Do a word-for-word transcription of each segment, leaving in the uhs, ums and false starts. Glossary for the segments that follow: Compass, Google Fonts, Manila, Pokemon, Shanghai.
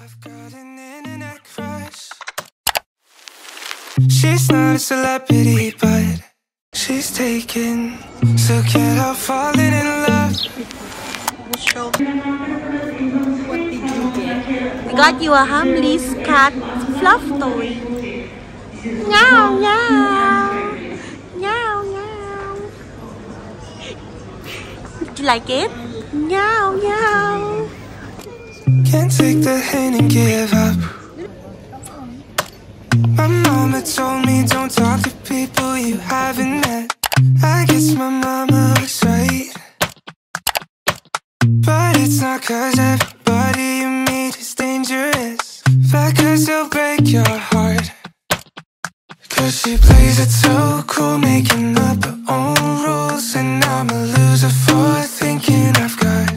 I've got an internet crush. She's not a celebrity, but she's taken. So get her falling in love. What did you get? I got you a harmless cat fluff toy. Meow, meow. Meow, meow. Did you like it? Meow, meow. Can't take the hint and give up. My mama told me don't talk to people you haven't met. I guess my mama was right, but it's not cause everybody you meet is dangerous, but cause they'll break your heart. Cause she plays it so cool, making up her own rules, and I'm a loser for thinking I've got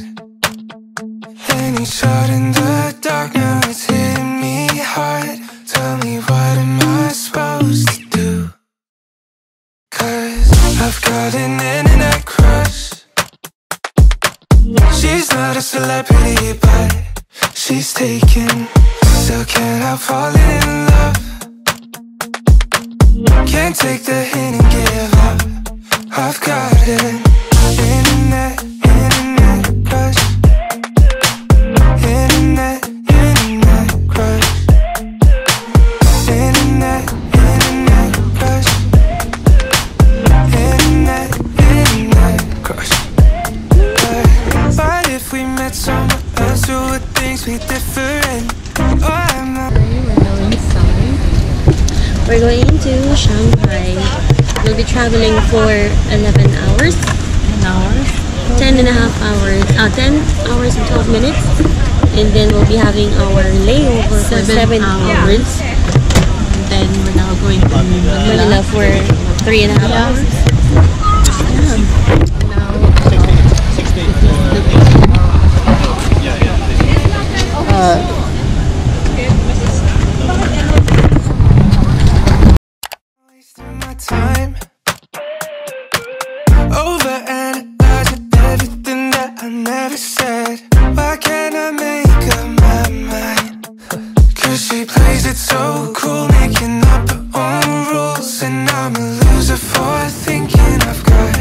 any shot in the dark. Now it's hitting me hard. Tell me what am I supposed to do? Cause I've got an internet crush. She's not a celebrity, but she's taken. So can I fall in love? Can't take the hint and give up. I've got an internet, internet crush. Internet, internet crush. Internet, internet crush. Internet, internet crush. But what if we met someone else who would things be different? Or am I? We're going somewhere. We're going to Shanghai. We'll be traveling for eleven hours. Ten hours. Ten and a half hours. Uh, ten hours and twelve minutes. And then we'll be having our layover for seven, seven hours. Yeah. Then we're now going to Manila for three and a half hours. Yeah. Now, uh, uh, wasting my time, over analyzing everything that I never said. Why can't I make up my mind? Cause she plays it so cool, making up her own rules, and I'm a loser for thinking I've got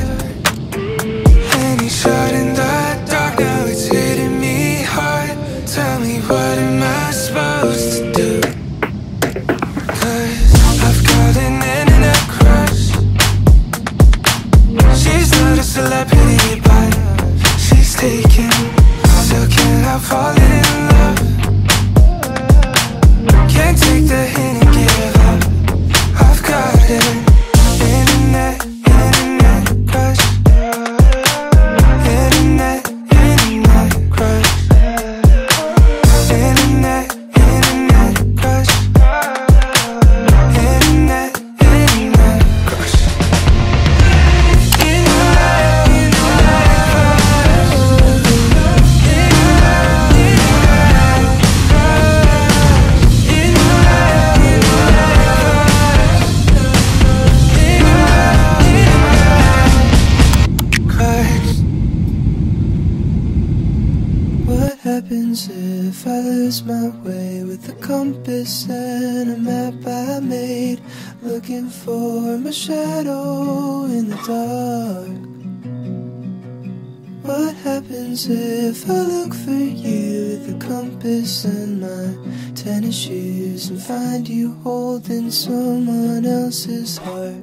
any shot in the dark. Now it's hitting me hard. Tell me what am I supposed to do? Cause I've got an internet crush. She's not a celebrity, but she's taken. So can I fall in love? Can't take the hint and give up. I've got it. Internet, internet crush. Internet, internet crush. Internet, internet crush. Internet, internet crush. Internet, internet crush. Internet, internet crush. What happens if I lose my way with a compass and a map I made, looking for my shadow in the dark? What happens if I look for you with a compass and my tennis shoes, and find you holding someone else's heart?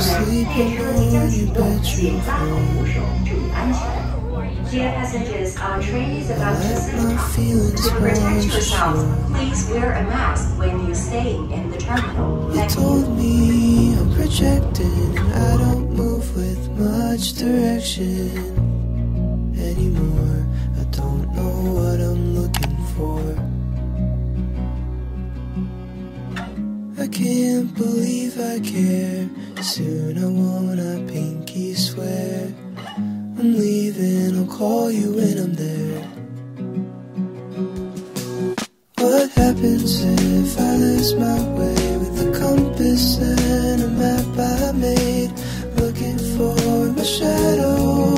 Sleeping on your bedroom floor. Dear passengers, our train is about to set off. To protect yourself, please wear a mask when you're staying in the terminal. You told me I'm projected, and I don't move with much direction anymore. I don't know what I'm looking for. I can't believe I care. Soon I won't, I pinky swear. I'm leaving, I'll call you when I'm there. happens if I lose my way? With a compass and a map I made, looking for my shadow.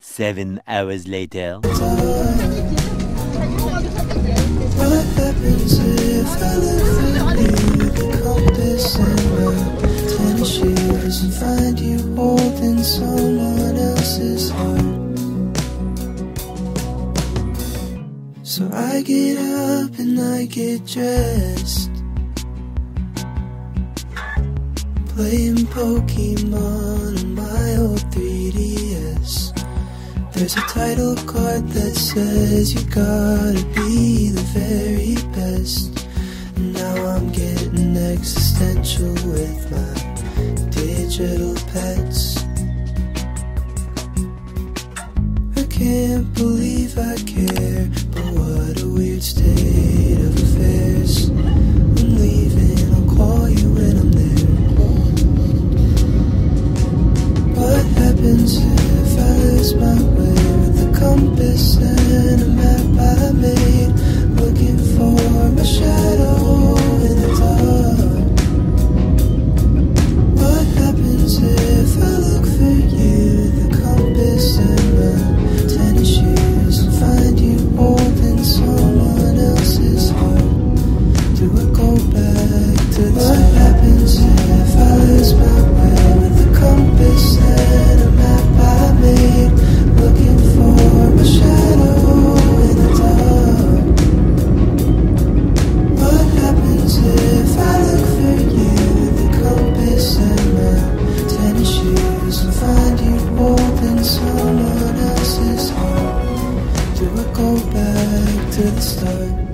Seven hours later. What happens if I live with a compass and my tennis shoes and find you holding someone else's heart? So I get up and I get dressed, playing Pokemon on my old three D S. There's a title card that says you gotta be the very best. And now I'm getting existential with my digital pets. I can't believe I care, but what a weird state of affairs. I'm leaving, I'll call you when I'm there. What happens if I lose my way? With a compass and a map I made, looking for my shadow in the dark. What happens if I look for you? The compass and my go back to the start.